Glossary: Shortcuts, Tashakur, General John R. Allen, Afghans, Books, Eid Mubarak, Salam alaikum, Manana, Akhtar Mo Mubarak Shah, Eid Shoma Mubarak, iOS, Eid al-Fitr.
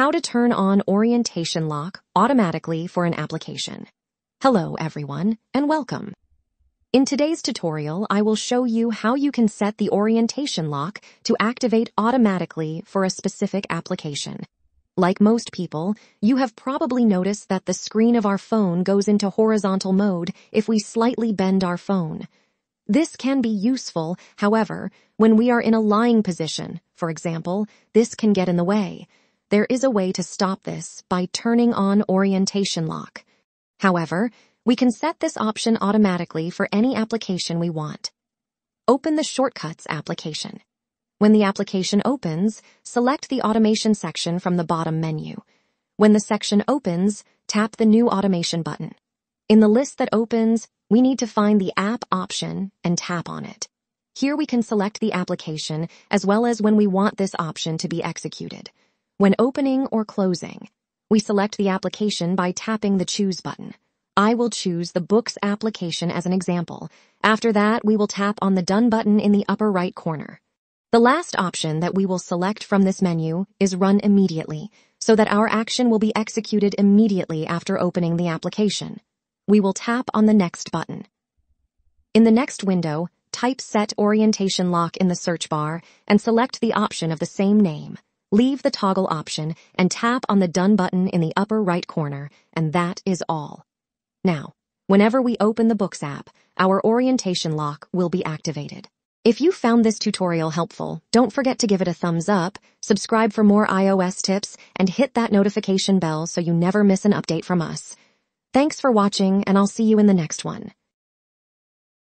How to turn on orientation lock automatically for an application. Hello everyone, and welcome. In today's tutorial, I will show you how you can set the orientation lock to activate automatically for a specific application. Like most people, you have probably noticed that the screen of our phone goes into horizontal mode if we slightly bend our phone. This can be useful, however, when we are in a lying position. For example, this can get in the way. There is a way to stop this by turning on orientation lock. However, we can set this option automatically for any application we want. Open the Shortcuts application. When the application opens, select the automation section from the bottom menu. When the section opens, tap the New Automation button. In the list that opens, we need to find the App option and tap on it. Here we can select the application as well as when we want this option to be executed. When opening or closing, we select the application by tapping the Choose button. I will choose the Books application as an example. After that, we will tap on the Done button in the upper right corner. The last option that we will select from this menu is Run Immediately, so that our action will be executed immediately after opening the application. We will tap on the Next button. In the next window, type Set Orientation Lock in the search bar and select the option of the same name. Leave the toggle option and tap on the Done button in the upper right corner, and that is all. Now, whenever we open the Books app, our orientation lock will be activated. If you found this tutorial helpful, don't forget to give it a thumbs up, subscribe for more iOS tips, and hit that notification bell so you never miss an update from us. Thanks for watching, and I'll see you in the next one.